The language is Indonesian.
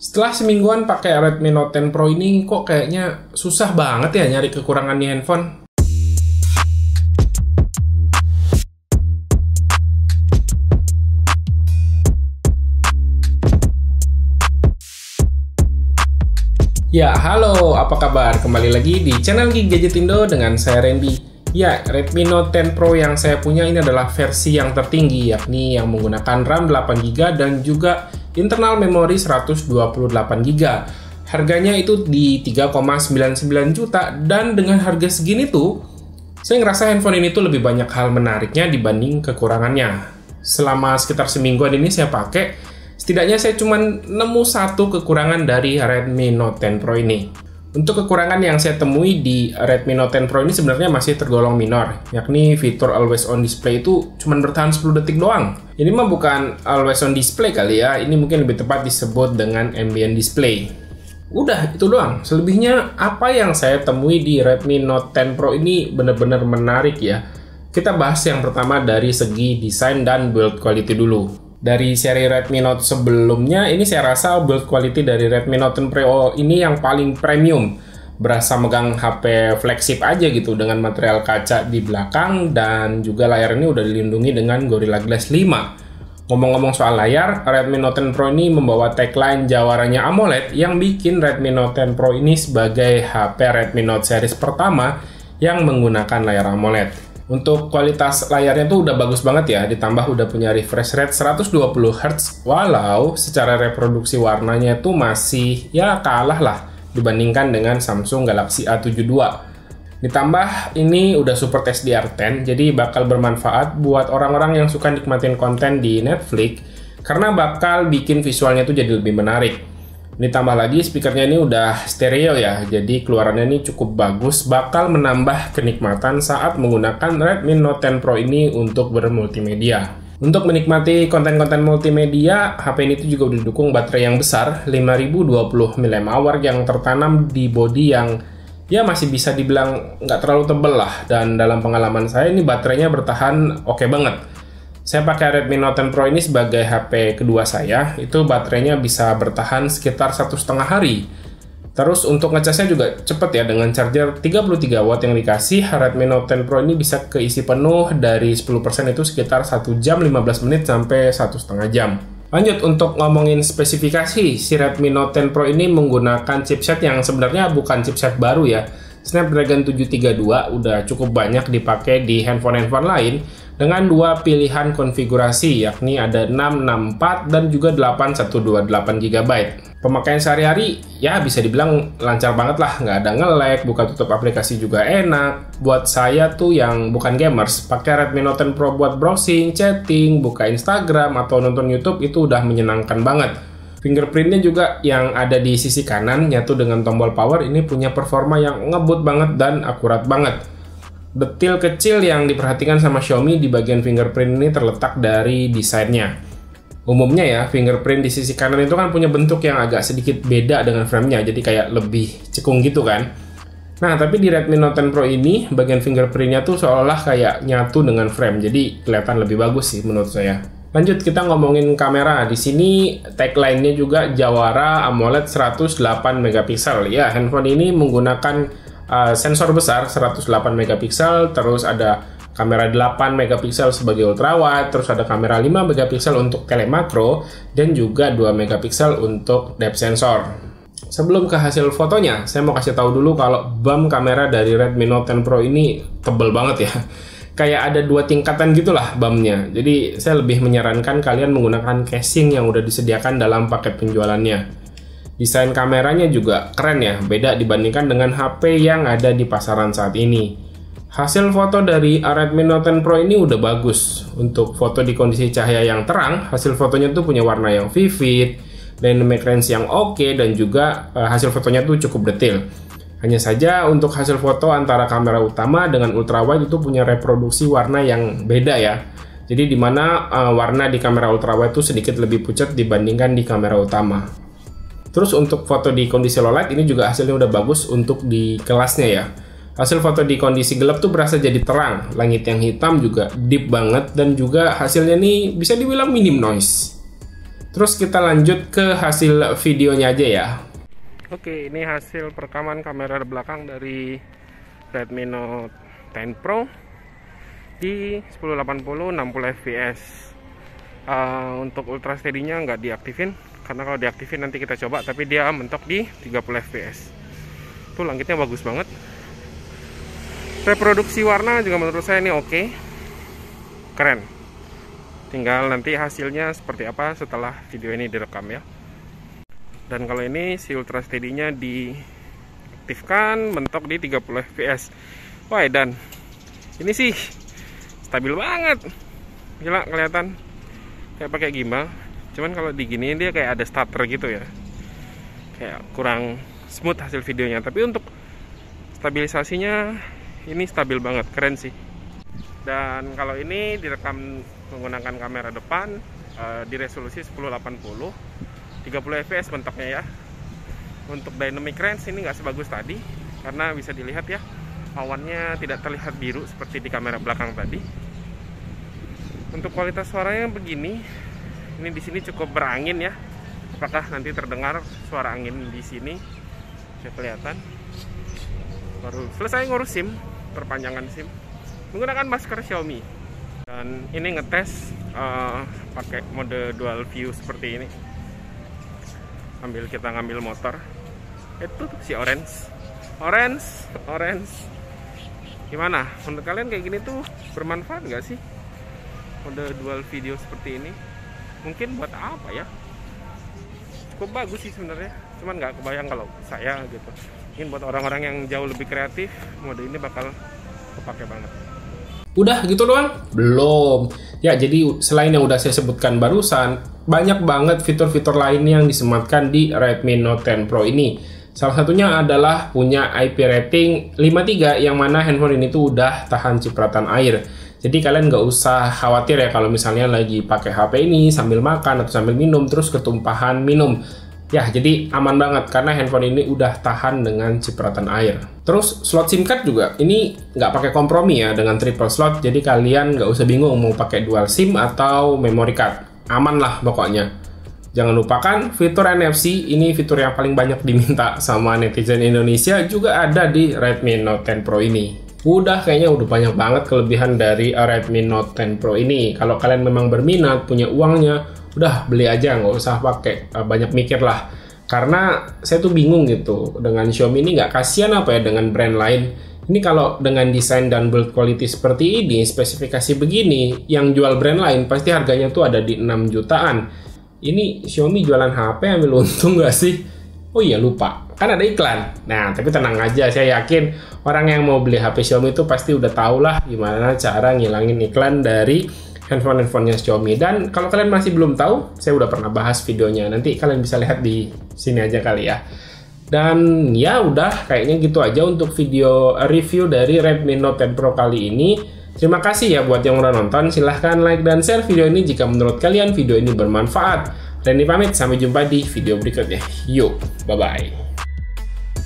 Setelah semingguan pakai Redmi Note 10 Pro ini, kok kayaknya susah banget ya nyari kekurangan di handphone. Ya, halo, apa kabar? Kembali lagi di channel GeekGadgetIndo dengan saya Randy. Ya, Redmi Note 10 Pro yang saya punya ini adalah versi yang tertinggi, yakni yang menggunakan RAM 8GB dan juga internal memori 128GB. Harganya itu di 3,99 juta dan dengan harga segini tuh saya ngerasa handphone ini tuh lebih banyak hal menariknya dibanding kekurangannya. Selama sekitar semingguan ini saya pakai, setidaknya saya cuma nemu satu kekurangan dari Redmi Note 10 Pro ini. Untuk kekurangan yang saya temui di Redmi Note 10 Pro ini sebenarnya masih tergolong minor, yakni fitur always on display itu cuma bertahan 10 detik doang. Ini mah bukan always on display kali ya, ini mungkin lebih tepat disebut dengan ambient display. Udah, itu doang. Selebihnya apa yang saya temui di Redmi Note 10 Pro ini benar-benar menarik ya. Kita bahas yang pertama dari segi desain dan build quality dulu. Dari seri Redmi Note sebelumnya, ini saya rasa build quality dari Redmi Note 10 Pro ini yang paling premium. Berasa megang HP flagship aja gitu, dengan material kaca di belakang dan juga layar ini udah dilindungi dengan Gorilla Glass 5. Ngomong-ngomong soal layar, Redmi Note 10 Pro ini membawa tagline jawaranya AMOLED yang bikin Redmi Note 10 Pro ini sebagai HP Redmi Note series pertama yang menggunakan layar AMOLED. Untuk kualitas layarnya tuh udah bagus banget ya, ditambah udah punya refresh rate 120Hz, walau secara reproduksi warnanya tuh masih ya kalah lah dibandingkan dengan Samsung Galaxy A72. Ditambah ini udah support HDR10, jadi bakal bermanfaat buat orang-orang yang suka nikmatin konten di Netflix, karena bakal bikin visualnya tuh jadi lebih menarik. Ditambah lagi speakernya ini udah stereo ya, jadi keluarannya ini cukup bagus, bakal menambah kenikmatan saat menggunakan Redmi Note 10 Pro ini untuk bermultimedia. Untuk menikmati konten-konten multimedia, HP ini tuh juga didukung baterai yang besar, 5020 mAh yang tertanam di bodi yang ya masih bisa dibilang nggak terlalu tebel lah, dan dalam pengalaman saya ini baterainya bertahan oke banget. Saya pakai Redmi Note 10 Pro ini sebagai HP kedua saya, itu baterainya bisa bertahan sekitar 1,5 hari. Terus untuk ngecasnya juga cepet ya, dengan charger 33 watt yang dikasih, Redmi Note 10 Pro ini bisa keisi penuh dari 10% itu sekitar 1 jam 15 menit sampai 1,5 jam. Lanjut untuk ngomongin spesifikasi, si Redmi Note 10 Pro ini menggunakan chipset yang sebenarnya bukan chipset baru ya. Snapdragon 732 udah cukup banyak dipakai di handphone-handphone lain dengan dua pilihan konfigurasi, yakni ada 664 dan juga 8128GB. Pemakaian sehari-hari ya bisa dibilang lancar banget lah, nggak ada nge-lag, buka tutup aplikasi juga enak. Buat saya tuh yang bukan gamers, pakai Redmi Note 10 Pro buat browsing, chatting, buka Instagram atau nonton YouTube itu udah menyenangkan banget. Fingerprintnya juga yang ada di sisi kanan nyatu dengan tombol power ini punya performa yang ngebut banget dan akurat banget. Detail kecil yang diperhatikan sama Xiaomi di bagian fingerprint ini terletak dari desainnya. Umumnya ya, fingerprint di sisi kanan itu kan punya bentuk yang agak sedikit beda dengan framenya, jadi kayak lebih cekung gitu kan. Nah, tapi di Redmi Note 10 Pro ini bagian fingerprintnya tuh seolah kayak nyatu dengan frame, jadi kelihatan lebih bagus sih menurut saya. Lanjut kita ngomongin kamera. Di sini tagline-nya juga jawara AMOLED 108MP. Ya, handphone ini menggunakan sensor besar 108MP, terus ada kamera 8MP sebagai ultrawide, terus ada kamera 5MP untuk telemakro dan juga 2MP untuk depth sensor. Sebelum ke hasil fotonya, saya mau kasih tahu dulu kalau bump kamera dari Redmi Note 10 Pro ini tebel banget ya. Kayak ada dua tingkatan gitulah BAM-nya. Jadi saya lebih menyarankan kalian menggunakan casing yang udah disediakan dalam paket penjualannya. Desain kameranya juga keren ya, beda dibandingkan dengan HP yang ada di pasaran saat ini. Hasil foto dari Redmi Note 10 Pro ini udah bagus. Untuk foto di kondisi cahaya yang terang, hasil fotonya tuh punya warna yang vivid, dynamic range yang oke, dan juga hasil fotonya tuh cukup detail. Hanya saja untuk hasil foto antara kamera utama dengan ultrawide itu punya reproduksi warna yang beda ya. Jadi dimana warna di kamera ultrawide itu sedikit lebih pucat dibandingkan di kamera utama. Terus untuk foto di kondisi low light ini juga hasilnya udah bagus untuk di kelasnya ya. Hasil foto di kondisi gelap tuh berasa jadi terang, langit yang hitam juga deep banget, dan juga hasilnya nih bisa dibilang minim noise. Terus kita lanjut ke hasil videonya aja ya. Oke, ini hasil perekaman kamera belakang dari Redmi Note 10 Pro di 1080 60 fps. Untuk ultra steady-nya nggak diaktifin, karena kalau diaktifin nanti kita coba, tapi dia mentok di 30 fps. Tuh langitnya bagus banget. Reproduksi warna juga menurut saya ini oke. Keren. Tinggal nanti hasilnya seperti apa setelah video ini direkam ya. Dan kalau ini si ultra steady-nya diaktifkan, mentok di 30 fps. Wah, dan ini sih stabil banget. Gila, kelihatan kayak pakai gimbal. Cuman kalau diginiin dia kayak ada stutter gitu ya. Kayak kurang smooth hasil videonya, tapi untuk stabilisasinya ini stabil banget, keren sih. Dan kalau ini direkam menggunakan kamera depan di resolusi 1080. 30 fps mentoknya ya. Untuk dynamic range ini nggak sebagus tadi, karena bisa dilihat ya awannya tidak terlihat biru seperti di kamera belakang tadi. Untuk kualitas suaranya begini, ini di sini cukup berangin ya. Apakah nanti terdengar suara angin di sini? Bisa kelihatan. Baru selesai ngurus SIM, perpanjangan SIM menggunakan masker Xiaomi. Dan ini ngetes pakai mode dual view seperti ini. Kita ngambil motor itu si orange. Gimana menurut kalian, kayak gini tuh bermanfaat nggak sih mode dual video seperti ini? Mungkin buat apa ya, cukup bagus sih sebenarnya, cuman nggak kebayang kalau saya gitu. Mungkin buat orang-orang yang jauh lebih kreatif, mode ini bakal kepake banget. Udah gitu doang? Belum. Ya, jadi selain yang udah saya sebutkan barusan, banyak banget fitur-fitur lain yang disematkan di Redmi Note 10 Pro ini. Salah satunya adalah punya IP rating 53, yang mana handphone ini tuh udah tahan cipratan air. Jadi kalian nggak usah khawatir ya kalau misalnya lagi pakai HP ini sambil makan atau sambil minum terus ketumpahan minum. Ya, jadi aman banget karena handphone ini udah tahan dengan cipratan air. Terus slot SIM card juga, ini nggak pakai kompromi ya dengan triple slot. Jadi kalian nggak usah bingung mau pakai dual SIM atau memory card. Aman lah pokoknya. Jangan lupakan fitur NFC, ini fitur yang paling banyak diminta sama netizen Indonesia juga ada di Redmi Note 10 Pro ini. Udah, kayaknya udah banyak banget kelebihan dari Redmi Note 10 Pro ini. Kalau kalian memang berminat, punya uangnya, udah beli aja, nggak usah pakai banyak mikir lah. Karena saya tuh bingung gitu, dengan Xiaomi ini nggak kasihan apa ya dengan brand lain. Ini kalau dengan desain dan build quality seperti ini, spesifikasi begini, yang jual brand lain pasti harganya tuh ada di 6 jutaan. Ini Xiaomi jualan HP ambil untung nggak sih? Oh iya, lupa, kan ada iklan. Nah, tapi tenang aja, saya yakin orang yang mau beli HP Xiaomi itu pasti udah tau lah gimana cara ngilangin iklan dari handphone-handphonenya Xiaomi. Dan kalau kalian masih belum tahu, saya udah pernah bahas videonya, nanti kalian bisa lihat di sini aja kali ya. Dan ya udah, kayaknya gitu aja untuk video review dari Redmi Note 10 Pro kali ini. Terima kasih ya buat yang udah nonton, silahkan like dan share video ini jika menurut kalian video ini bermanfaat. Randy pamit, sampai jumpa di video berikutnya. Yuk, bye-bye.